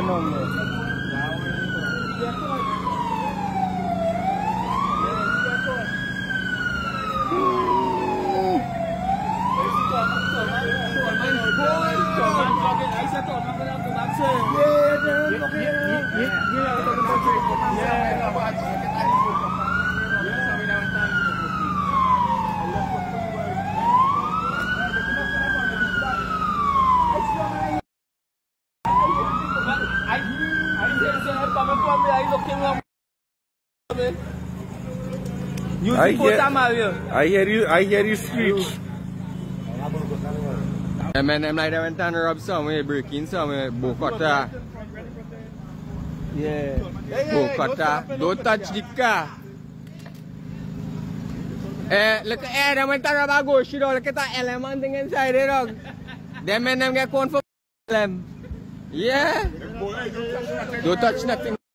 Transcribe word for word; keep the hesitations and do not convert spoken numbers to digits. ano mo. I hear, I hear you, I hear you screech. Yeah, man, them like they went and rob somewhere, breaking somewhere, Bokota. Yeah, Bokota, don't touch the car. Eh, look at them went and rob a ghost, you know, look at that element thing inside the dog. Them men them get corn for them. Yeah, don't touch nothing.